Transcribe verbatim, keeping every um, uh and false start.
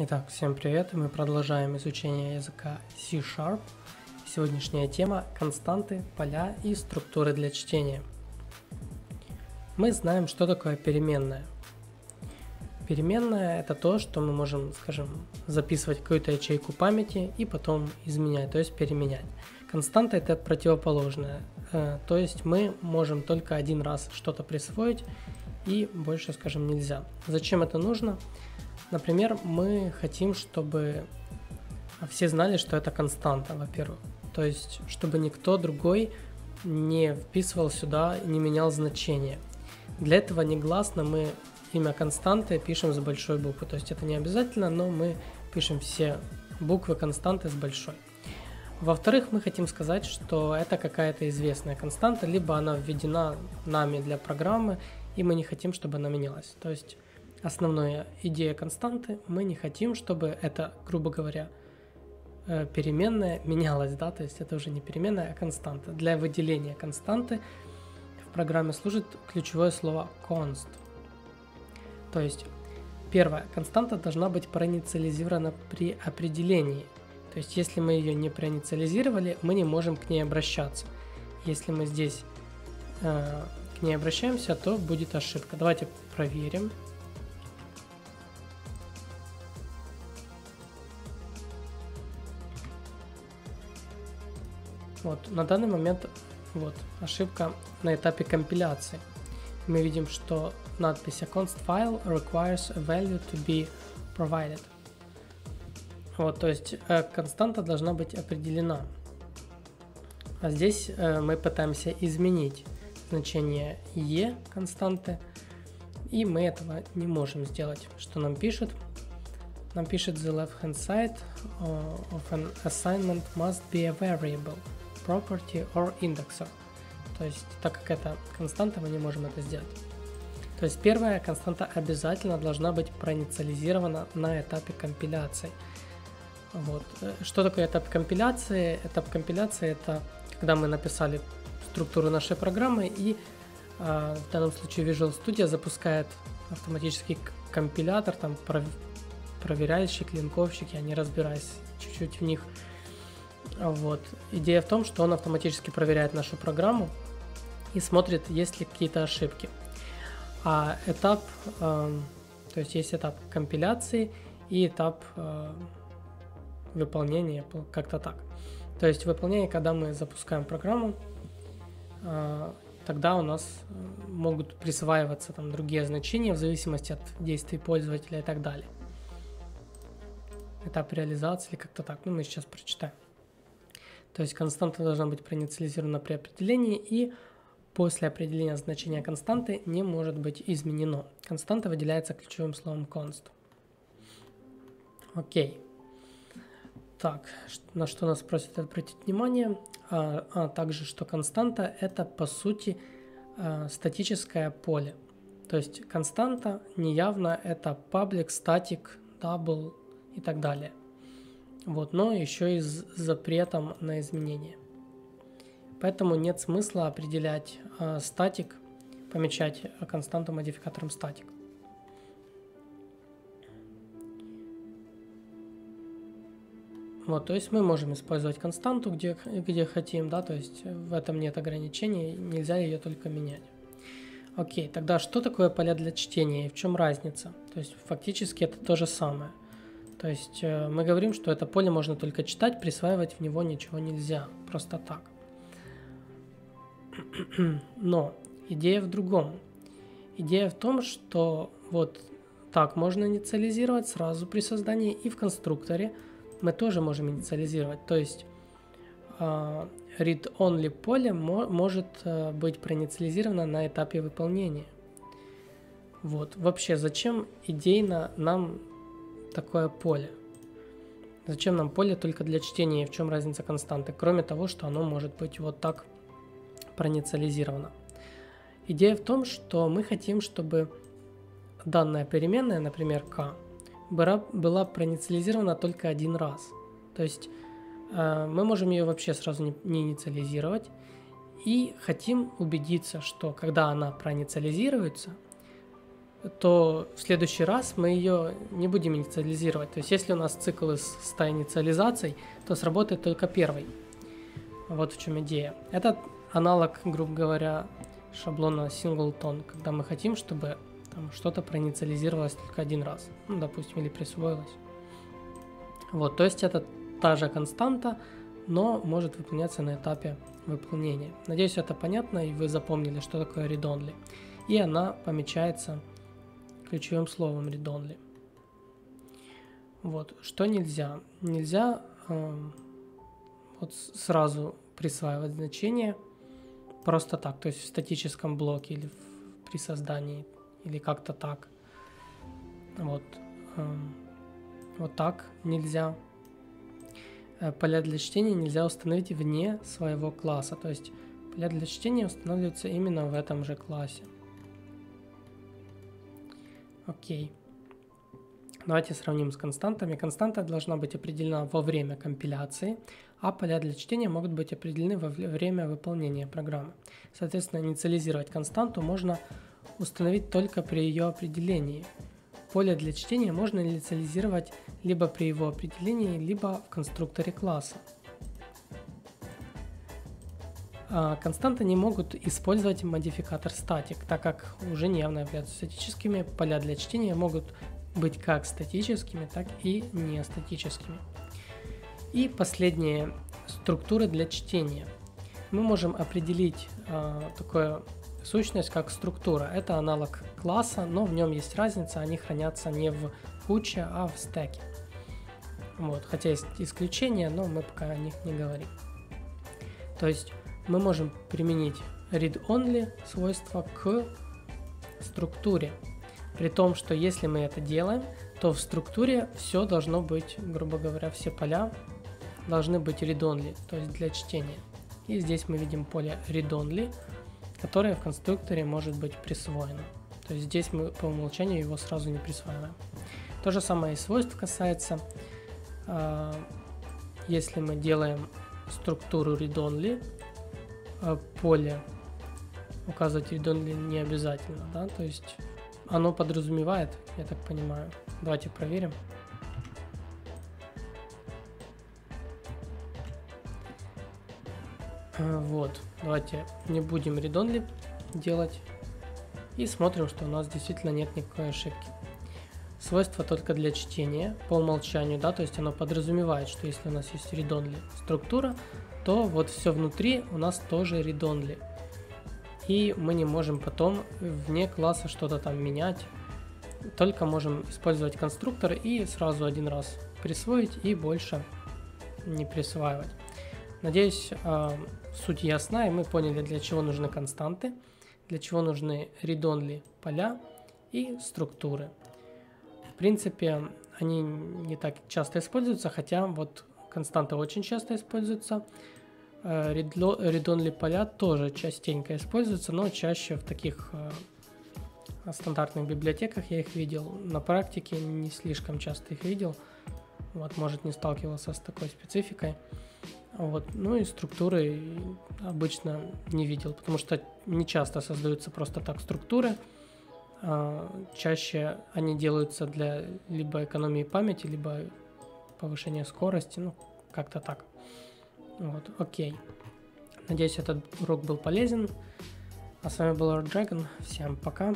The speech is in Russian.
Итак, всем привет, мы продолжаем изучение языка C#. Сегодняшняя тема – константы, поля и структуры для чтения. Мы знаем, что такое переменная. Переменная – это то, что мы можем, скажем, записывать какую-то ячейку памяти и потом изменять, то есть переменять. Константа – это противоположное, то есть мы можем только один раз что-то присвоить и больше, скажем, нельзя. Зачем это нужно? Например, мы хотим, чтобы все знали, что это константа, во-первых. То есть, чтобы никто другой не вписывал сюда и не менял значение. Для этого негласно мы имя константы пишем с большой буквы. То есть, это не обязательно, но мы пишем все буквы константы с большой. Во-вторых, мы хотим сказать, что это какая-то известная константа, либо она введена нами для программы, и мы не хотим, чтобы она менялась. То есть, основная идея константы, мы не хотим, чтобы это, грубо говоря, переменная менялась, да, то есть это уже не переменная, а константа. Для выделения константы в программе служит ключевое слово const. То есть, первое, константа должна быть проинициализирована при определении. То есть, если мы ее не проинициализировали, мы не можем к ней обращаться. Если мы здесь э, к ней обращаемся, то будет ошибка. Давайте проверим. Вот, на данный момент вот, ошибка на этапе компиляции. Мы видим, что надпись const file requires a value to be provided. Вот, то есть э, константа должна быть определена. А здесь э, мы пытаемся изменить значение e константы, и мы этого не можем сделать. Что нам пишет? Нам пишет the left hand side of an assignment must be a variable. Property or indexer. То есть, так как это константа, мы не можем это сделать. То есть, первая константа обязательно должна быть проинициализирована на этапе компиляции. Вот. Что такое этап компиляции? Этап компиляции – это когда мы написали структуру нашей программы, и э, в данном случае Visual Studio запускает автоматический компилятор, там пров... проверяющий, линковщик, я не разбираюсь чуть-чуть в них. Вот. Идея в том, что он автоматически проверяет нашу программу и смотрит, есть ли какие-то ошибки. А этап, э, то есть есть этап компиляции и этап э, выполнения, как-то так. То есть выполнение, когда мы запускаем программу, э, тогда у нас могут присваиваться там другие значения в зависимости от действий пользователя и так далее. Этап реализации или как-то так. Ну, мы сейчас прочитаем. То есть константа должна быть проинициализирована при определении, и после определения значения константы не может быть изменено. Константа выделяется ключевым словом const. Окей. Так, на что нас просят обратить внимание, а, а также, что константа – это, по сути, э, статическое поле. То есть константа неявно – это public, static, double и так далее. Вот, но еще и с запретом на изменения. Поэтому нет смысла определять э, статик, помечать константу модификатором статик. Вот, то есть мы можем использовать константу, где, где хотим, да, то есть в этом нет ограничений, нельзя ее только менять. Окей, тогда что такое поля для чтения и в чем разница? То есть фактически это то же самое. То есть мы говорим, что это поле можно только читать, присваивать в него ничего нельзя, просто так. Но идея в другом. Идея в том, что вот так можно инициализировать сразу при создании, и в конструкторе мы тоже можем инициализировать. То есть read-only поле может быть проинициализировано на этапе выполнения. Вот. Вообще, зачем идейно нам такое поле? Зачем нам поле только для чтения, в чем разница константы, кроме того, что оно может быть вот так проинициализировано? Идея в том, что мы хотим, чтобы данная переменная, например, k, была проинициализирована только один раз. То есть э, мы можем ее вообще сразу не, не инициализировать, и хотим убедиться, что когда она проинициализируется, то в следующий раз мы ее не будем инициализировать. То есть если у нас цикл из ста инициализаций, то сработает только первый. Вот в чем идея. Это аналог, грубо говоря, шаблона singleton, когда мы хотим, чтобы там что-то проинициализировалось только один раз, ну, допустим, или присвоилось. Вот, то есть это та же константа, но может выполняться на этапе выполнения. Надеюсь, это понятно, и вы запомнили, что такое readonly. И она помечается ключевым словом readonly. Вот, что нельзя? Нельзя э, вот сразу присваивать значение просто так, то есть в статическом блоке или в, при создании, или как-то так. Вот, э, вот так нельзя. Поля для чтения нельзя установить вне своего класса, то есть поля для чтения устанавливаются именно в этом же классе. Окей. Давайте сравним с константами. Константа должна быть определена во время компиляции, а поля для чтения могут быть определены во время выполнения программы. Соответственно, инициализировать константу можно установить только при ее определении. Поле для чтения можно инициализировать либо при его определении, либо в конструкторе класса. Константы не могут использовать модификатор static, так как уже неявно являются статическими. Поля для чтения могут быть как статическими, так и не статическими. И последние структуры для чтения. Мы можем определить э, такое сущность как структура. Это аналог класса, но в нем есть разница, они хранятся не в куче, а в стеке. Вот, хотя есть исключения, но мы пока о них не говорим. То есть мы можем применить read-only свойство к структуре, при том, что если мы это делаем, то в структуре все должно быть, грубо говоря, все поля должны быть read-only, то есть для чтения. И здесь мы видим поле read-only, которое в конструкторе может быть присвоено. То есть здесь мы по умолчанию его сразу не присваиваем. То же самое и свойство касается, э, если мы делаем структуру read-only, поле указывать readonly не обязательно, да, то есть оно подразумевает, я так понимаю. Давайте проверим. Вот, давайте не будем readonly делать и смотрим, что у нас действительно нет никакой ошибки. Свойство только для чтения по умолчанию, да, то есть оно подразумевает, что если у нас есть readonly структура, то вот все внутри у нас тоже readonly. И мы не можем потом вне класса что-то там менять, только можем использовать конструктор и сразу один раз присвоить и больше не присваивать. Надеюсь, суть ясна, и мы поняли, для чего нужны константы, для чего нужны readonly поля и структуры. В принципе, они не так часто используются, хотя вот константы очень часто используются. Readonly поля тоже частенько используются, но чаще в таких стандартных библиотеках я их видел. На практике не слишком часто их видел. Вот, может, не сталкивался с такой спецификой. Вот. Ну и структуры обычно не видел, потому что не часто создаются просто так структуры. Чаще они делаются для либо экономии памяти, либо повышения скорости, ну как-то так. Вот, окей. Надеюсь, этот урок был полезен. А с вами был RDragon. Всем пока.